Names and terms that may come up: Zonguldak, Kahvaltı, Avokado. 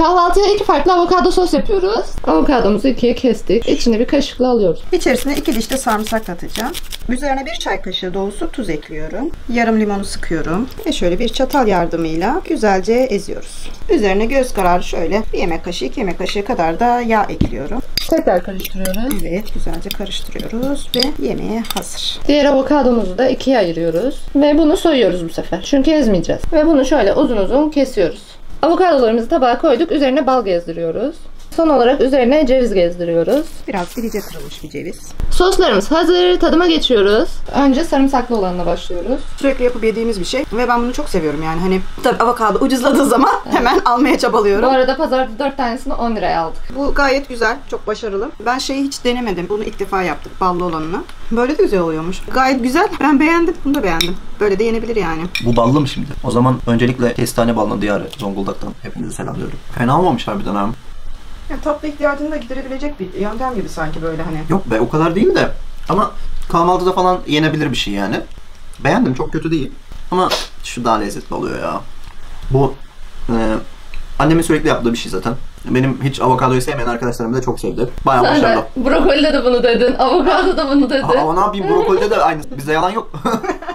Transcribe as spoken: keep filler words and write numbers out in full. Kahvaltıya iki farklı avokado sos yapıyoruz. Avokadomuzu ikiye kestik. İçini bir kaşıkla alıyoruz. İçerisine iki diş de sarımsak atacağım. Üzerine bir çay kaşığı dolusu tuz ekliyorum. Yarım limonu sıkıyorum. Ve şöyle bir çatal yardımıyla güzelce eziyoruz. Üzerine göz kararı şöyle bir yemek kaşığı, iki yemek kaşığı kadar da yağ ekliyorum. Tekrar karıştırıyoruz. Evet, güzelce karıştırıyoruz ve yemeğe hazır. Diğer avokadomuzu da ikiye ayırıyoruz. Ve bunu soyuyoruz bu sefer. Çünkü ezmeyeceğiz. Ve bunu şöyle uzun uzun kesiyoruz. Avokadolarımızı tabağa koyduk. Üzerine bal gezdiriyoruz. Son olarak üzerine ceviz gezdiriyoruz. Biraz irice kırılmış bir ceviz. Soslarımız hazır. Tadıma geçiyoruz. Önce sarımsaklı olanla başlıyoruz. Sürekli yapıp yediğimiz bir şey ve ben bunu çok seviyorum yani. Hani tabii avokado ucuzladığı zaman evet, hemen almaya çabalıyorum. Bu arada pazarda dört tanesini on liraya aldık. Bu gayet güzel. Çok başarılı. Ben şeyi hiç denemedim. Bunu ilk defa yaptık. Ballı olanını. Böyle de güzel oluyormuş. Gayet güzel. Ben beğendim. Bunu da beğendim. Böyle de yenebilir yani. Bu ballı mı şimdi? O zaman öncelikle kestane ballı diyarı Zonguldak'tan hepinize selamlıyorum. Fena olmamış harbiden abi. Yani tatlı ihtiyacını da giderebilecek bir yöntem gibi sanki böyle hani. Yok be, o kadar değil de ama kahvaltıda falan yenebilir bir şey yani. Beğendim, çok kötü değil. Ama şu daha lezzetli oluyor ya. Bu e, annemin sürekli yaptığı bir şey zaten. Benim hiç avokadoyu sevmeyen arkadaşlarım da çok sevdi. Bayağı sen başarılı. De, brokolide de bunu dedin, avokado da bunu dedin. Aa, ne yapayım, brokolide de aynı. Bizde yalan yok.